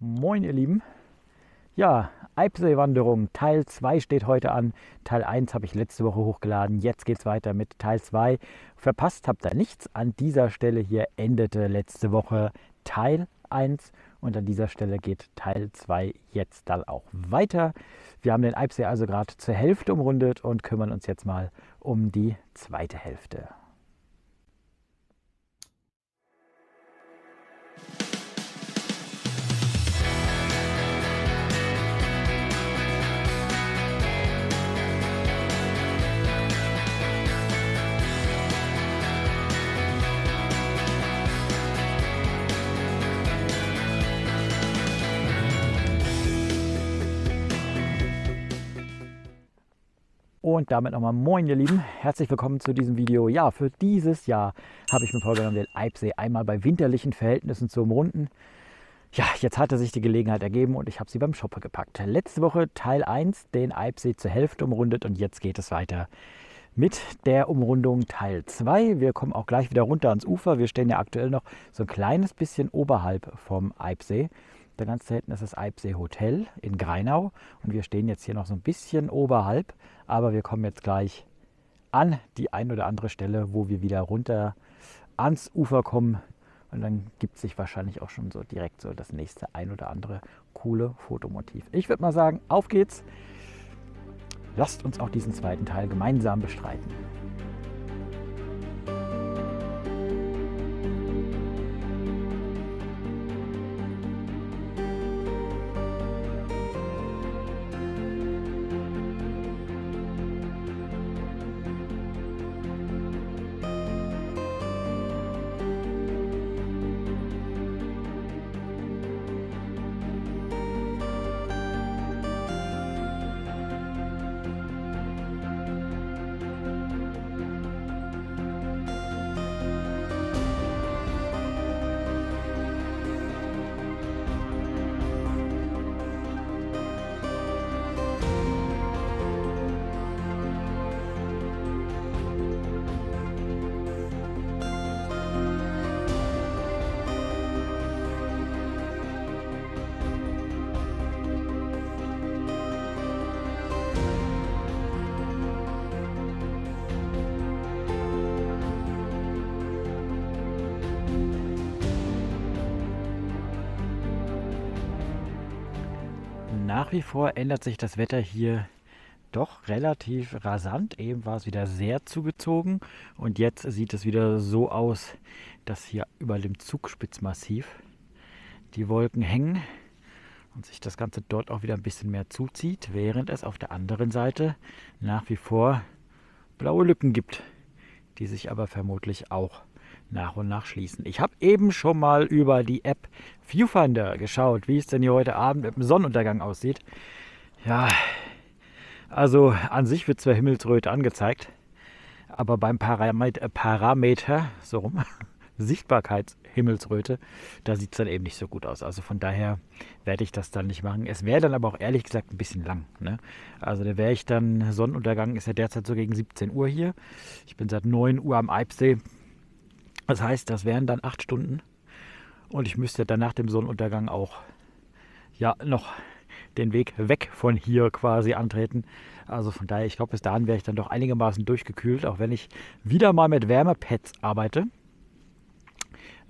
Moin ihr Lieben, ja, Eibsee-Wanderung Teil 2 steht heute an. Teil 1 habe ich letzte Woche hochgeladen, jetzt geht es weiter mit Teil 2. Verpasst habt ihr nichts, an dieser Stelle hier endete letzte Woche Teil 1 und an dieser Stelle geht Teil 2 jetzt dann auch weiter. Wir haben den Eibsee also gerade zur Hälfte umrundet und kümmern uns jetzt mal um die zweite Hälfte. Und damit nochmal moin ihr Lieben, herzlich willkommen zu diesem Video. Ja, für dieses Jahr habe ich mir vorgenommen, den Eibsee einmal bei winterlichen Verhältnissen zu umrunden. Ja, jetzt hatte sich die Gelegenheit ergeben und ich habe sie beim Shoppe gepackt. Letzte Woche Teil 1, den Eibsee zur Hälfte umrundet und jetzt geht es weiter mit der Umrundung Teil 2. Wir kommen auch gleich wieder runter ans Ufer, wir stehen ja aktuell noch so ein kleines bisschen oberhalb vom Eibsee. Da ganz hinten ist das Eibsee-Hotel in Grainau und wir stehen jetzt hier noch so ein bisschen oberhalb, aber wir kommen jetzt gleich an die ein oder andere Stelle, wo wir wieder runter ans Ufer kommen und dann gibt es sich wahrscheinlich auch schon so direkt so das nächste ein oder andere coole Fotomotiv. Ich würde mal sagen, auf geht's! Lasst uns auch diesen zweiten Teil gemeinsam bestreiten. Nach wie vor ändert sich das Wetter hier doch relativ rasant. Eben war es wieder sehr zugezogen und jetzt sieht es wieder so aus, dass hier über dem Zugspitzmassiv die Wolken hängen und sich das Ganze dort auch wieder ein bisschen mehr zuzieht, während es auf der anderen Seite nach wie vor blaue Lücken gibt, die sich aber vermutlich auch nach und nach schließen. Ich habe eben schon mal über die App Viewfinder geschaut, wie es denn hier heute Abend mit dem Sonnenuntergang aussieht. Ja, also an sich wird zwar Himmelsröte angezeigt, aber beim Parameter, so rum, Sichtbarkeitshimmelsröte, da sieht es dann eben nicht so gut aus. Also von daher werde ich das dann nicht machen. Es wäre dann aber auch ehrlich gesagt ein bisschen lang, ne? Also da wäre ich dann, Sonnenuntergang ist ja derzeit so gegen 17 Uhr hier. Ich bin seit 9 Uhr am Eibsee. Das heißt, das wären dann 8 Stunden und ich müsste dann nach dem Sonnenuntergang auch ja noch den Weg weg von hier quasi antreten. Also von daher, ich glaube, bis dahin wäre ich dann doch einigermaßen durchgekühlt, auch wenn ich wieder mal mit Wärmepads arbeite,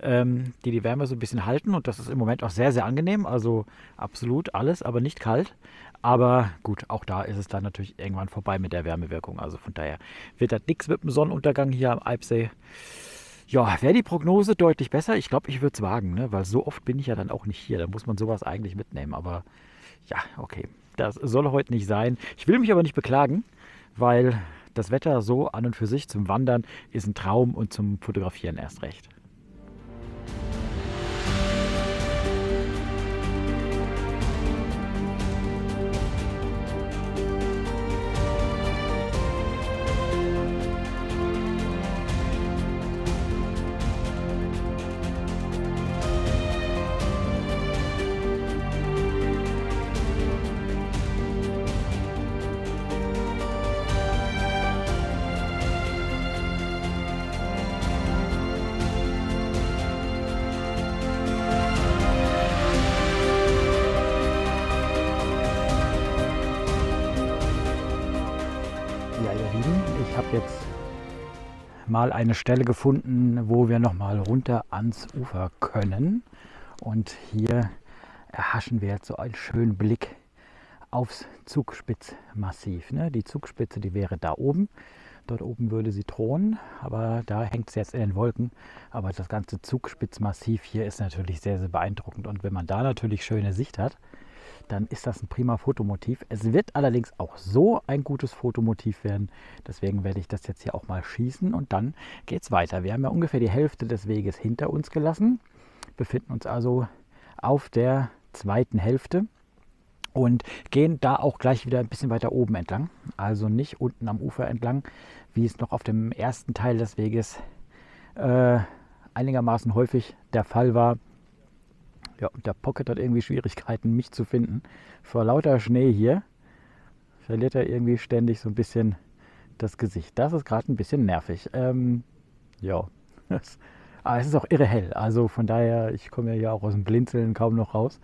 die Wärme so ein bisschen halten und das ist im Moment auch sehr, sehr angenehm. Also absolut alles, aber nicht kalt. Aber gut, auch da ist es dann natürlich irgendwann vorbei mit der Wärmewirkung. Also von daher wird das nichts mit dem Sonnenuntergang hier am Eibsee. Ja, wäre die Prognose deutlich besser. Ich glaube, ich würde es wagen, ne? Weil so oft bin ich ja dann auch nicht hier. Da muss man sowas eigentlich mitnehmen. Aber ja, okay, das soll heute nicht sein. Ich will mich aber nicht beklagen, weil das Wetter so an und für sich zum Wandern ist ein Traum und zum Fotografieren erst recht. jetzt mal eine Stelle gefunden, wo wir nochmal runter ans Ufer können. Und hier erhaschen wir jetzt so einen schönen Blick aufs Zugspitzmassiv. Die Zugspitze, die wäre da oben. Dort oben würde sie thronen, aber da hängt es jetzt in den Wolken. Aber das ganze Zugspitzmassiv hier ist natürlich sehr, sehr beeindruckend. Und wenn man da natürlich schöne Sicht hat, dann ist das ein prima Fotomotiv. Es wird allerdings auch so ein gutes Fotomotiv werden. Deswegen werde ich das jetzt hier auch mal schießen und dann geht es weiter. Wir haben ja ungefähr die Hälfte des Weges hinter uns gelassen, befinden uns also auf der zweiten Hälfte und gehen da auch gleich wieder ein bisschen weiter oben entlang. Also nicht unten am Ufer entlang, wie es noch auf dem ersten Teil des Weges einigermaßen häufig der Fall war. Ja, und der Pocket hat irgendwie Schwierigkeiten, mich zu finden. Vor lauter Schnee hier verliert er irgendwie ständig so ein bisschen das Gesicht. Das ist gerade ein bisschen nervig. Ja, aber es ist auch irre hell. Also von daher, ich komme ja auch aus dem Blinzeln kaum noch raus.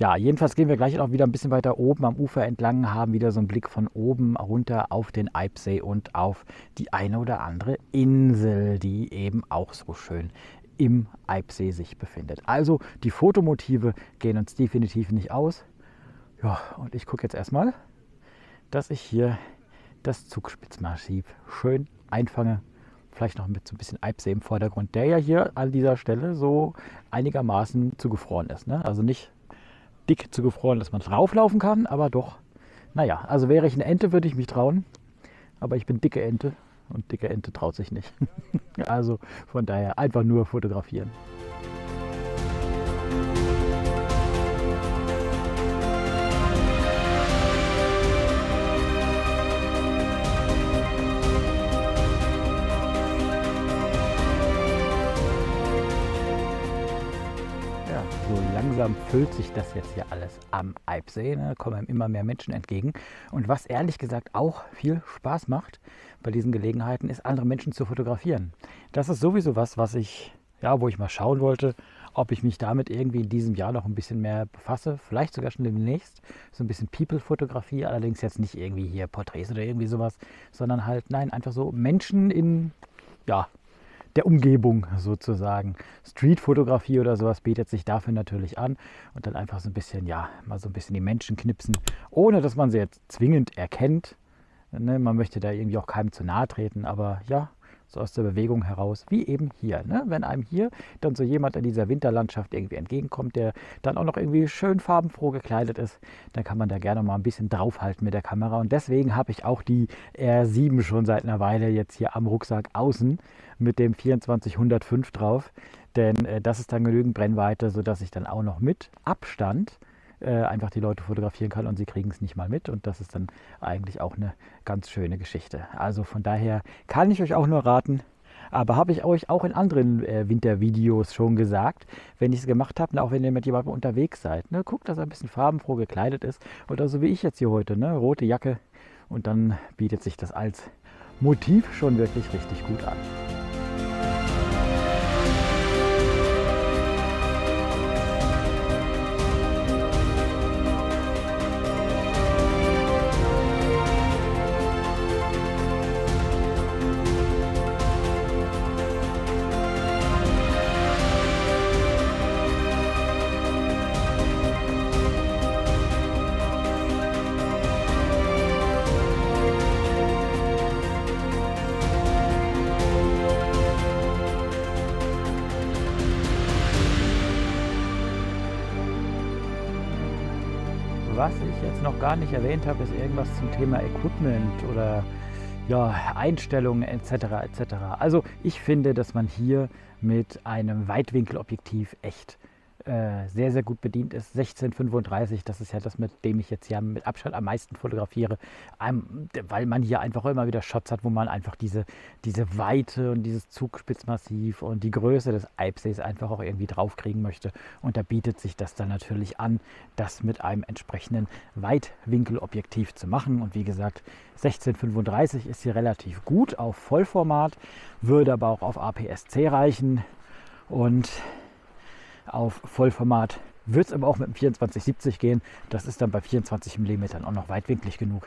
Ja, jedenfalls gehen wir gleich auch wieder ein bisschen weiter oben am Ufer entlang, haben wieder so einen Blick von oben runter auf den Eibsee und auf die eine oder andere Insel, die eben auch so schön im Eibsee sich befindet. Also die Fotomotive gehen uns definitiv nicht aus. Ja, und ich gucke jetzt erstmal, dass ich hier das Zugspitzmassiv schön einfange. Vielleicht noch mit so ein bisschen Eibsee im Vordergrund, der ja hier an dieser Stelle so einigermaßen zugefroren ist. Ne? Also nicht dick zugefroren, dass man drauflaufen kann, aber doch. Naja, also wäre ich eine Ente, würde ich mich trauen. Aber ich bin dicke Ente. Und dicke Ente traut sich nicht. Also von daher einfach nur fotografieren. Ja, so langsam füllt sich das jetzt hier alles am Eibsee. Da kommen einem immer mehr Menschen entgegen. Und was ehrlich gesagt auch viel Spaß macht bei diesen Gelegenheiten, ist, andere Menschen zu fotografieren. Das ist sowieso was ich, ja, wo ich mal schauen wollte, ob ich mich damit irgendwie in diesem Jahr noch ein bisschen mehr befasse. Vielleicht sogar schon demnächst. So ein bisschen People-Fotografie, allerdings jetzt nicht irgendwie hier Porträts oder irgendwie sowas, sondern halt, nein, einfach so Menschen in, ja, der Umgebung sozusagen. Street-Fotografie oder sowas bietet sich dafür natürlich an. Und dann einfach so ein bisschen, ja, mal so ein bisschen die Menschen knipsen, ohne dass man sie jetzt zwingend erkennt. Ne, man möchte da irgendwie auch keinem zu nahe treten, aber ja, so aus der Bewegung heraus, wie eben hier. Ne? Wenn einem hier dann so jemand in dieser Winterlandschaft irgendwie entgegenkommt, der dann auch noch irgendwie schön farbenfroh gekleidet ist, dann kann man da gerne mal ein bisschen draufhalten mit der Kamera. Und deswegen habe ich auch die R7 schon seit einer Weile jetzt hier am Rucksack außen mit dem 24-105 drauf, denn das ist dann genügend Brennweite, sodass ich dann auch noch mit Abstand einfach die Leute fotografieren kann und sie kriegen es nicht mal mit. Und das ist dann eigentlich auch eine ganz schöne Geschichte. Also von daher kann ich euch auch nur raten, aber habe ich euch auch in anderen Wintervideos schon gesagt, wenn ich es gemacht habe, auch wenn ihr mit jemandem unterwegs seid, ne, guckt, dass er ein bisschen farbenfroh gekleidet ist oder so wie ich jetzt hier heute, ne, rote Jacke, und dann bietet sich das als Motiv schon wirklich richtig gut an. Was ich jetzt noch gar nicht erwähnt habe, ist irgendwas zum Thema Equipment oder ja, Einstellungen etc. etc. Also ich finde, dass man hier mit einem Weitwinkelobjektiv echt sehr, sehr gut bedient ist. 16-35, das ist ja das, mit dem ich jetzt hier mit Abstand am meisten fotografiere, weil man hier einfach immer wieder Shots hat, wo man einfach diese Weite und dieses Zugspitzmassiv und die Größe des Eibsees einfach auch irgendwie draufkriegen möchte. Und da bietet sich das dann natürlich an, das mit einem entsprechenden Weitwinkelobjektiv zu machen. Und wie gesagt, 16-35 ist hier relativ gut auf Vollformat, würde aber auch auf APS-C reichen und auf Vollformat wird es aber auch mit dem 24-70 gehen. Das ist dann bei 24 mm auch noch weitwinklig genug.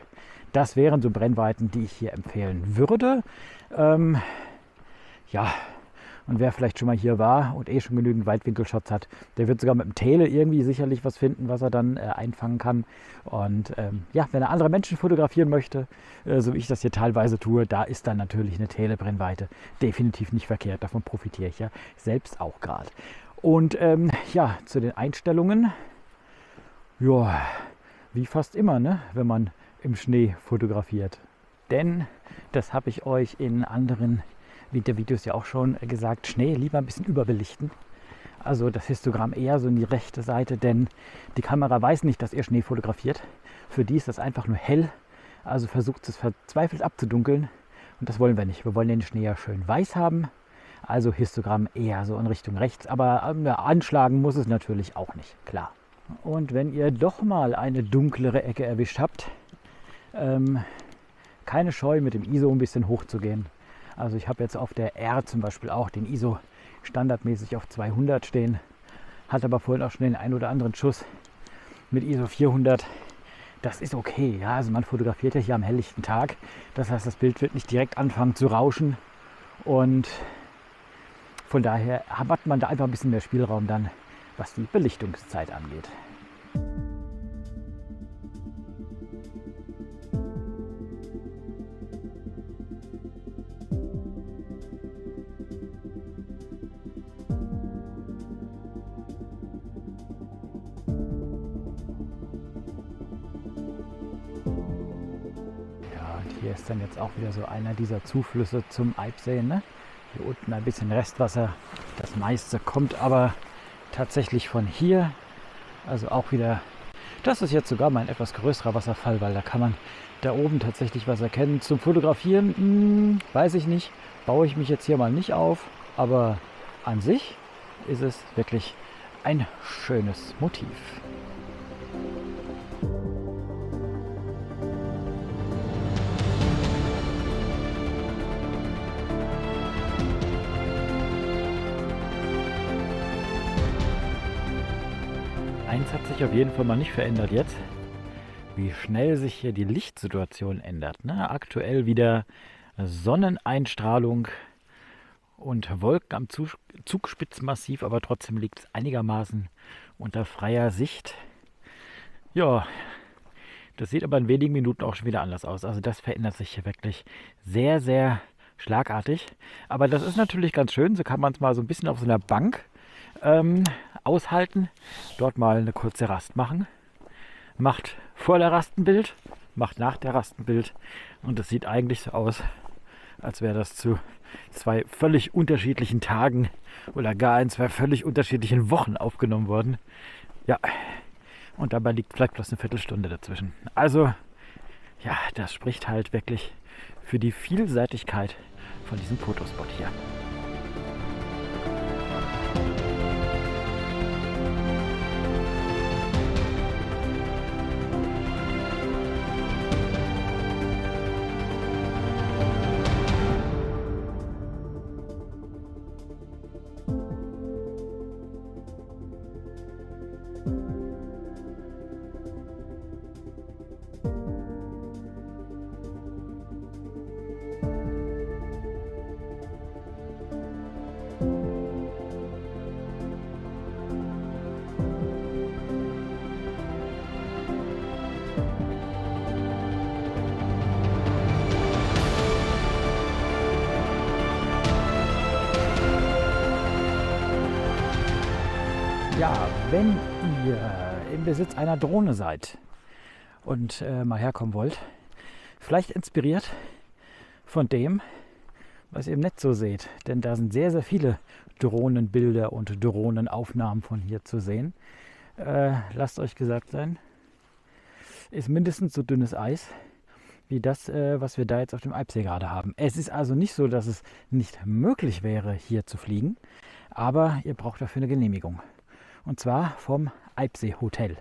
Das wären so Brennweiten, die ich hier empfehlen würde. Ja, und wer vielleicht schon mal hier war und eh schon genügend Weitwinkelshots hat, der wird sogar mit dem Tele irgendwie sicherlich was finden, was er dann einfangen kann. Und ja, wenn er andere Menschen fotografieren möchte, so wie ich das hier teilweise tue, da ist dann natürlich eine Telebrennweite definitiv nicht verkehrt. Davon profitiere ich ja selbst auch gerade. Und ja, zu den Einstellungen, ja, wie fast immer, ne, wenn man im Schnee fotografiert. Denn, das habe ich euch in anderen Wintervideos ja auch schon gesagt, Schnee lieber ein bisschen überbelichten. Also das Histogramm eher so in die rechte Seite, denn die Kamera weiß nicht, dass ihr Schnee fotografiert. Für die ist das einfach nur hell, also versucht es verzweifelt abzudunkeln. Und das wollen wir nicht. Wir wollen den Schnee ja schön weiß haben. Also Histogramm eher so in Richtung rechts, aber anschlagen muss es natürlich auch nicht, klar. Und wenn ihr doch mal eine dunklere Ecke erwischt habt, keine Scheu mit dem ISO ein bisschen hoch zu gehen. Also ich habe jetzt auf der R zum Beispiel auch den ISO standardmäßig auf 200 stehen, hatte aber vorhin auch schon den einen oder anderen Schuss mit ISO 400. Das ist okay, ja, also man fotografiert ja hier am helllichten Tag, das heißt, das Bild wird nicht direkt anfangen zu rauschen und von daher hat man da einfach ein bisschen mehr Spielraum dann, was die Belichtungszeit angeht. Ja, und hier ist dann jetzt auch wieder so einer dieser Zuflüsse zum Eibsee, ne? Hier unten ein bisschen Restwasser, das meiste kommt aber tatsächlich von hier, also auch wieder, das ist jetzt sogar mal ein etwas größerer Wasserfall, weil da kann man da oben tatsächlich was erkennen. Zum Fotografieren, weiß ich nicht, baue ich mich jetzt hier mal nicht auf, aber an sich ist es wirklich ein schönes Motiv. Eins hat sich auf jeden Fall mal nicht verändert jetzt, wie schnell sich hier die Lichtsituation ändert. Ne? Aktuell wieder Sonneneinstrahlung und Wolken am Zugspitzmassiv, aber trotzdem liegt es einigermaßen unter freier Sicht. Ja, das sieht aber in wenigen Minuten auch schon wieder anders aus. Also das verändert sich hier wirklich sehr, sehr schlagartig. Aber das ist natürlich ganz schön, so kann man es mal so ein bisschen auf so einer Bank aushalten, dort mal eine kurze Rast machen, macht vor der Rast ein Bild, macht nach der Rast ein Bild und es sieht eigentlich so aus, als wäre das zu zwei völlig unterschiedlichen Tagen oder gar in zwei völlig unterschiedlichen Wochen aufgenommen worden. Ja, und dabei liegt vielleicht bloß eine Viertelstunde dazwischen. Also, ja, das spricht halt wirklich für die Vielseitigkeit von diesem Fotospot hier. Ja, wenn ihr im Besitz einer Drohne seid und mal herkommen wollt, vielleicht inspiriert von dem, was ihr im Netz so seht, denn da sind sehr, sehr viele Drohnenbilder und Drohnenaufnahmen von hier zu sehen. Lasst euch gesagt sein, ist mindestens so dünnes Eis wie das, was wir da jetzt auf dem Eibsee gerade haben. Es ist also nicht so, dass es nicht möglich wäre, hier zu fliegen, aber ihr braucht dafür eine Genehmigung. Und zwar vom Eibsee-Hotel.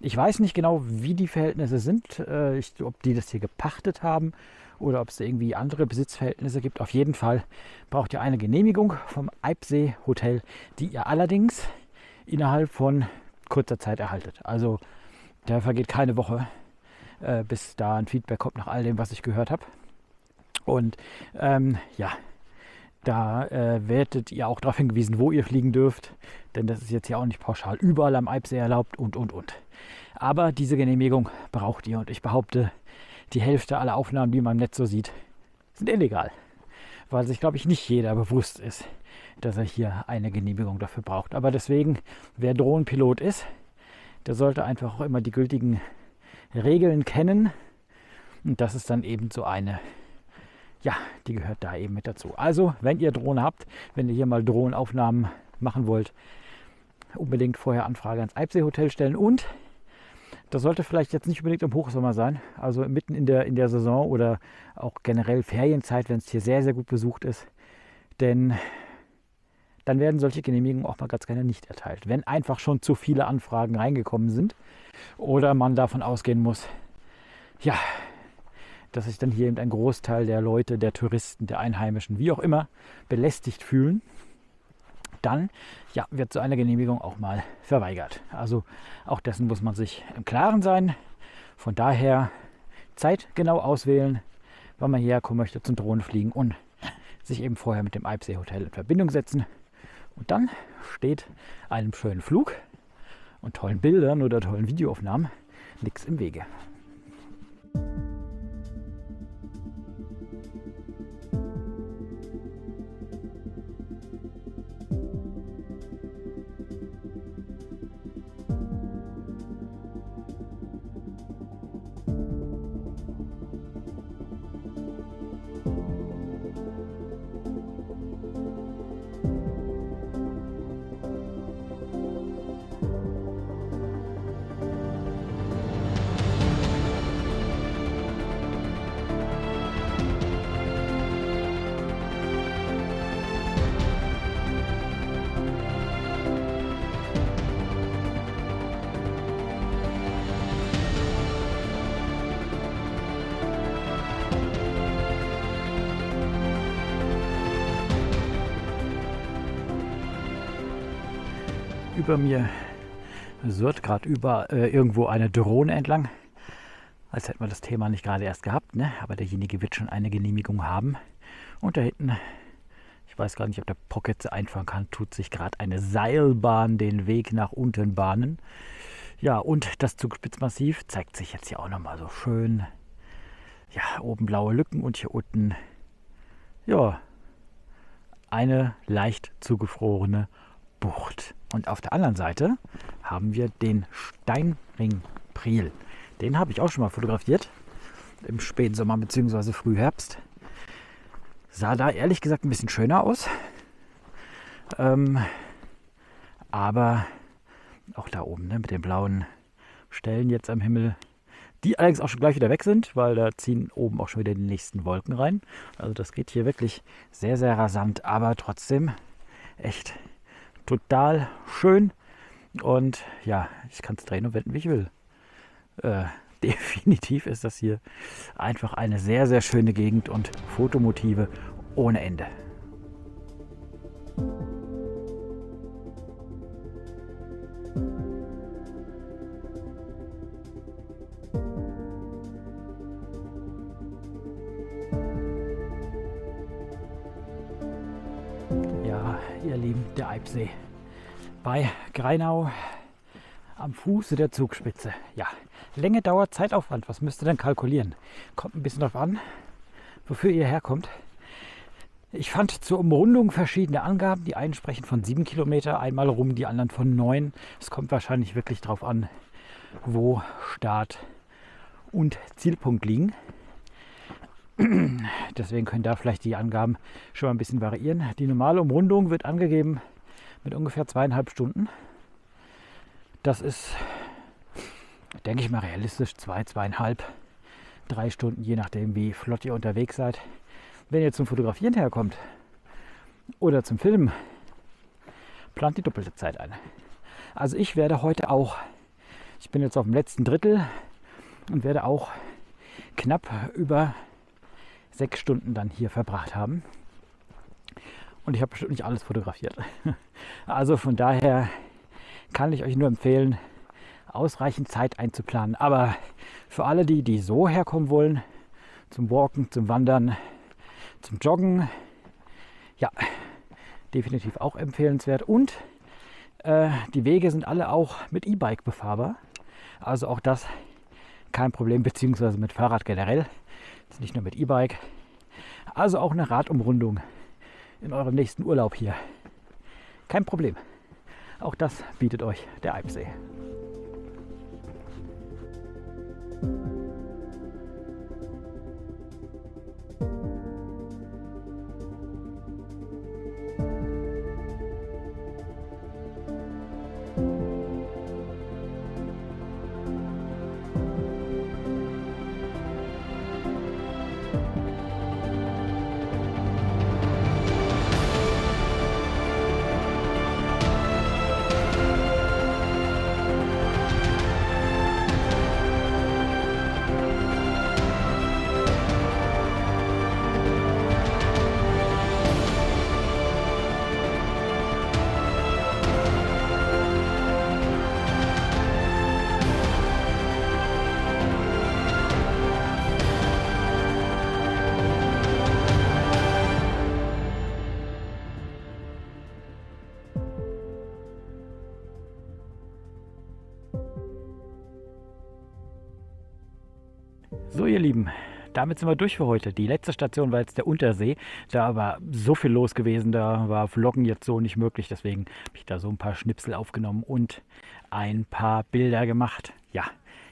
Ich weiß nicht genau, wie die Verhältnisse sind, ob die das hier gepachtet haben oder ob es irgendwie andere Besitzverhältnisse gibt. Auf jeden Fall braucht ihr eine Genehmigung vom Eibsee-Hotel, die ihr allerdings innerhalb von kurzer Zeit erhaltet. Also da vergeht keine Woche, bis da ein Feedback kommt nach all dem, was ich gehört habe. Und ja, da werdet ihr auch darauf hingewiesen, wo ihr fliegen dürft, denn das ist jetzt ja auch nicht pauschal überall am Eibsee erlaubt und. Aber diese Genehmigung braucht ihr und ich behaupte, die Hälfte aller Aufnahmen, die man im Netz so sieht, sind illegal, weil sich, glaube ich, nicht jeder bewusst ist, dass er hier eine Genehmigung dafür braucht. Aber deswegen, wer Drohnenpilot ist, der sollte einfach auch immer die gültigen Regeln kennen und das ist dann eben so eine, ja, die gehört da eben mit dazu. Also, wenn ihr Drohne habt, wenn ihr hier mal Drohnenaufnahmen machen wollt, unbedingt vorher Anfrage ans Eibsee-Hotel stellen. Und das sollte vielleicht jetzt nicht unbedingt im Hochsommer sein, also mitten in der Saison oder auch generell Ferienzeit, wenn es hier sehr, sehr gut besucht ist, denn dann werden solche Genehmigungen auch mal ganz gerne nicht erteilt, wenn einfach schon zu viele Anfragen reingekommen sind oder man davon ausgehen muss, ja, dass sich dann hier eben ein Großteil der Leute, der Touristen, der Einheimischen, wie auch immer, belästigt fühlen, dann ja, wird so eine Genehmigung auch mal verweigert. Also auch dessen muss man sich im Klaren sein. Von daher zeitgenau auswählen, wann man hierher kommen möchte zum Drohnenfliegen und sich eben vorher mit dem Eibsee-Hotel in Verbindung setzen. Und dann steht einem schönen Flug und tollen Bildern oder tollen Videoaufnahmen nichts im Wege. Über mir surrt gerade irgendwo eine Drohne entlang, als hätten wir das Thema nicht gerade erst gehabt, ne? Aber derjenige wird schon eine Genehmigung haben. Und da hinten, ich weiß gar nicht, ob der Pocket sie einfahren kann, tut sich gerade eine Seilbahn den Weg nach unten bahnen. Ja, und das Zugspitzmassiv zeigt sich jetzt hier auch nochmal so schön. Ja, oben blaue Lücken und hier unten, ja, eine leicht zugefrorene Bucht. Und auf der anderen Seite haben wir den Steinringpriel. Den habe ich auch schon mal fotografiert. Im Spätsommer bzw. Frühherbst. Sah da ehrlich gesagt ein bisschen schöner aus. Aber auch da oben, ne, mit den blauen Stellen jetzt am Himmel. Die allerdings auch schon gleich wieder weg sind, weil da ziehen oben auch schon wieder die nächsten Wolken rein. Also das geht hier wirklich sehr, sehr rasant. Aber trotzdem echt total schön und ja, ich kann es drehen und wenden, wie ich will. Definitiv ist das hier einfach eine sehr, sehr schöne Gegend und Fotomotive ohne Ende. Ihr Lieben, der Eibsee bei Grainau am Fuße der Zugspitze. Ja, Länge, Dauer, Zeitaufwand, was müsst ihr denn kalkulieren? Kommt ein bisschen drauf an, wofür ihr herkommt. Ich fand zur Umrundung verschiedene Angaben. Die einen sprechen von 7 Kilometer einmal rum, die anderen von 9. Es kommt wahrscheinlich wirklich drauf an, wo Start und Zielpunkt liegen. Deswegen können da vielleicht die Angaben schon mal ein bisschen variieren. Die normale Umrundung wird angegeben mit ungefähr 2,5 Stunden. Das ist, denke ich mal, realistisch 2, 2,5, 3 Stunden, je nachdem, wie flott ihr unterwegs seid. Wenn ihr zum Fotografieren herkommt oder zum Filmen, plant die doppelte Zeit ein. Also ich werde heute auch, ich bin jetzt auf dem letzten Drittel und werde auch knapp über 6 Stunden dann hier verbracht haben und ich habe bestimmt nicht alles fotografiert. Also von daher kann ich euch nur empfehlen, ausreichend Zeit einzuplanen. Aber für alle die, die so herkommen wollen, zum Walken, zum Wandern, zum Joggen, ja, definitiv auch empfehlenswert. Und die Wege sind alle auch mit E-Bike befahrbar. Also auch das kein Problem, beziehungsweise mit Fahrrad generell, jetzt nicht nur mit E-Bike. Also auch eine Radumrundung in eurem nächsten Urlaub hier. Kein Problem. Auch das bietet euch der Eibsee. So ihr Lieben, damit sind wir durch für heute. Die letzte Station war jetzt der Untersee. Da war so viel los gewesen, da war Vloggen jetzt so nicht möglich. Deswegen habe ich da so ein paar Schnipsel aufgenommen und ein paar Bilder gemacht. Ja,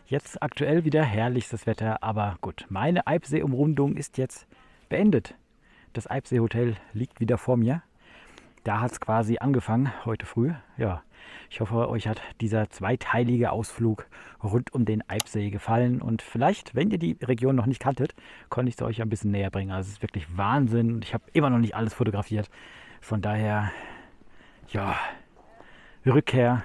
jetzt aktuell wieder herrlichstes Wetter. Aber gut, meine Eibsee-Umrundung ist jetzt beendet. Das Eibsee-Hotel liegt wieder vor mir. Da hat es quasi angefangen, heute früh. Ja, ich hoffe, euch hat dieser zweiteilige Ausflug rund um den Eibsee gefallen. Und vielleicht, wenn ihr die Region noch nicht kanntet, konnte ich es euch ein bisschen näher bringen. Also es ist wirklich Wahnsinn und ich habe immer noch nicht alles fotografiert. Von daher, ja, Rückkehr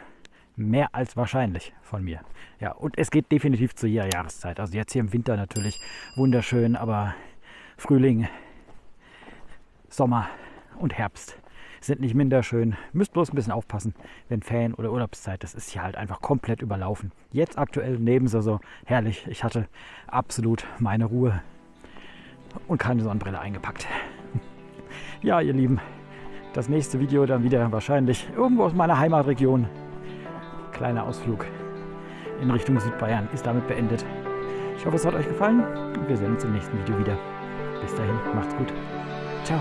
mehr als wahrscheinlich von mir. Ja, und es geht definitiv zu jeder Jahreszeit. Also jetzt hier im Winter natürlich wunderschön, aber Frühling, Sommer und Herbst sind nicht minder schön. Müsst bloß ein bisschen aufpassen, wenn Ferien oder Urlaubszeit, das ist hier halt einfach komplett überlaufen. Jetzt aktuell Nebensaison, herrlich. Ich hatte absolut meine Ruhe und keine Sonnenbrille eingepackt. Ja, ihr Lieben, das nächste Video dann wieder wahrscheinlich irgendwo aus meiner Heimatregion. Kleiner Ausflug in Richtung Südbayern ist damit beendet. Ich hoffe, es hat euch gefallen und wir sehen uns im nächsten Video wieder. Bis dahin, macht's gut. Ciao.